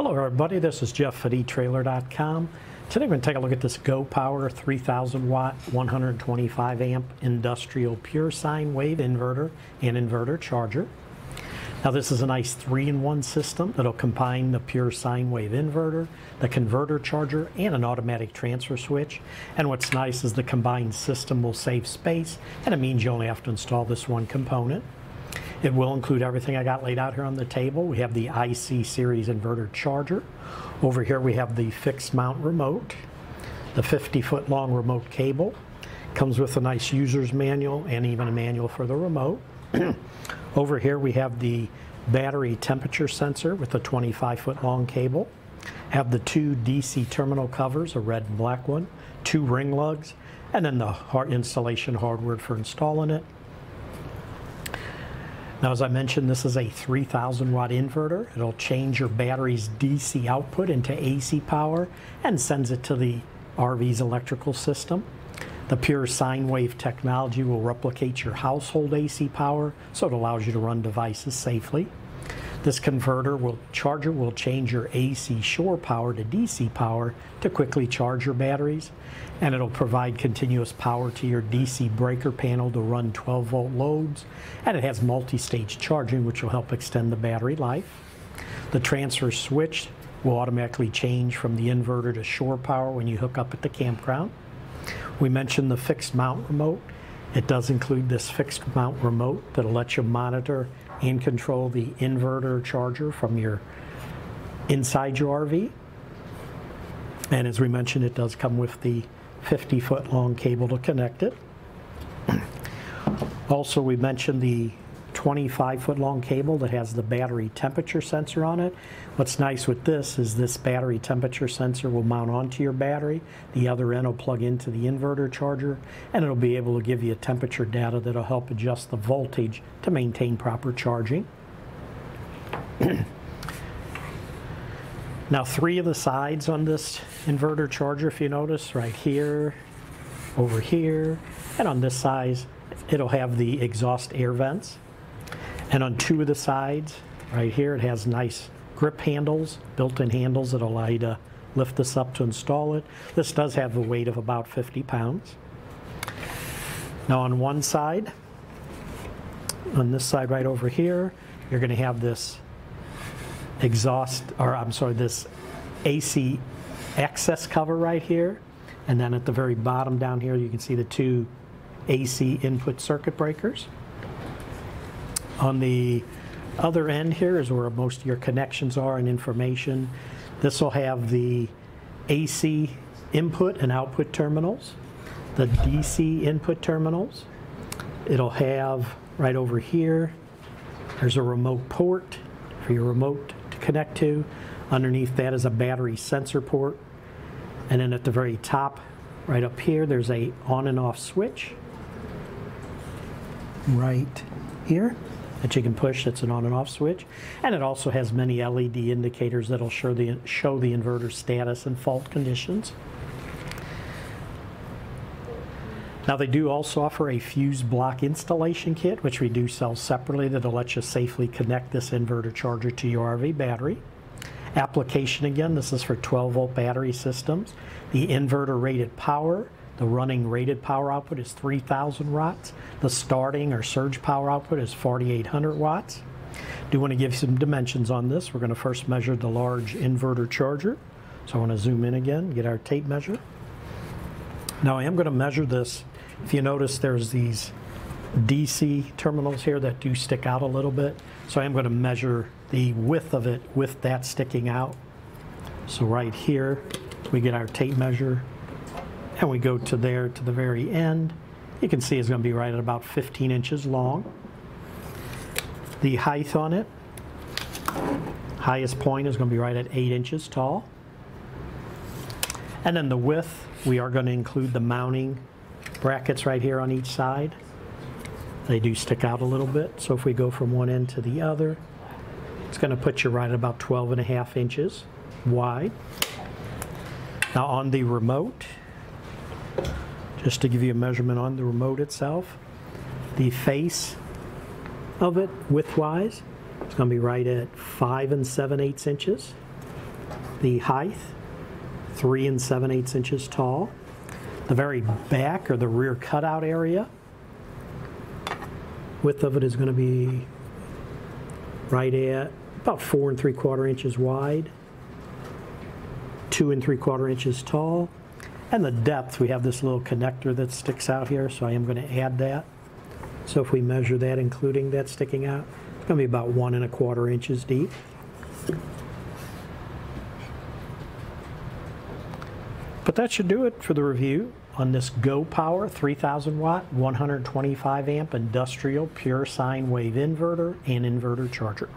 Hello everybody, this is Jeff at etrailer.com. Today we're going to take a look at this Go Power 3000 watt 125 amp industrial pure sine wave inverter and inverter charger. Now this is a nice 3-in-1 system that'll combine the pure sine wave inverter, the converter charger, and an automatic transfer switch. And what's nice is the combined system will save space, and it means you only have to install this one component. It will include everything I got laid out here on the table. We have the IC series inverter charger. Over here we have the fixed mount remote, the 50-foot long remote cable. Comes with a nice user's manual and even a manual for the remote. Over here we have the battery temperature sensor with a 25-foot long cable. Have the two DC terminal covers, a red and black one, two ring lugs, and then the installation hardware for installing it. Now, as I mentioned, this is a 3,000 watt inverter. It'll change your battery's DC output into AC power and sends it to the RV's electrical system. The pure sine wave technology will replicate your household AC power, so it allows you to run devices safely. This charger will change your AC shore power to DC power to quickly charge your batteries, and it'll provide continuous power to your DC breaker panel to run 12-volt loads, and it has multi-stage charging, which will help extend the battery life. The transfer switch will automatically change from the inverter to shore power when you hook up at the campground. We mentioned the fixed mount remote. It does include this fixed mount remote that'll let you monitor and control the inverter charger from your inside your RV. And as we mentioned, it does come with the 50-foot long cable to connect it. Also, we mentioned the 25-foot long cable that has the battery temperature sensor on it. What's nice with this is this battery temperature sensor will mount onto your battery. The other end will plug into the inverter charger, and it'll be able to give you temperature data that'll help adjust the voltage to maintain proper charging. Now, three of the sides on this inverter charger, if you notice, right here, over here, and on this side, it'll have the exhaust air vents. And on two of the sides, right here, it has nice grip handles, built-in handles that allow you to lift this up to install it. This does have a weight of about 50 pounds. Now on one side, on this side right over here, you're going to have this this AC access cover right here. And then at the very bottom down here, you can see the two AC input circuit breakers. On the other end here is where most of your connections are and information. This will have the AC input and output terminals, the DC input terminals. It'll have right over here, there's a remote port for your remote to connect to. Underneath that is a battery sensor port. And then at the very top, right up here, there's a on and off switch right here that you can push. That's an on and off switch, and it also has many LED indicators that'll show the inverter status and fault conditions. Now they do also offer a fuse block installation kit, which we do sell separately, that'll let you safely connect this inverter charger to your RV battery. Application again, this is for 12-volt battery systems. The inverter rated power, the running rated power output is 3,000 watts. The starting or surge power output is 4,800 watts. Do want to give some dimensions on this. We're going to first measure the large inverter charger. So I want to zoom in again, get our tape measure. Now I am going to measure this. If you notice, there's these DC terminals here that do stick out a little bit. So I am going to measure the width of it with that sticking out. So right here, we get our tape measure. And we go to there to the very end. You can see it's going to be right at about 15 inches long. The height on it, highest point is going to be right at 8 inches tall. And then the width, we are going to include the mounting brackets right here on each side. They do stick out a little bit, so if we go from one end to the other, it's going to put you right at about 12.5 inches wide. Now on the remote, just to give you a measurement on the remote itself, the face of it widthwise is going to be right at 5 7/8 inches. the height, 3 7/8 inches tall. The very back or the rear cutout area, width of it is going to be right at about 4 3/4 inches wide, 2 3/4 inches tall. And the depth, we have this little connector that sticks out here, so I am going to add that. So if we measure that, including that sticking out, it's going to be about 1 1/4 inches deep. But that should do it for the review on this Go Power 3000 watt, 125 amp industrial pure sine wave inverter and inverter charger.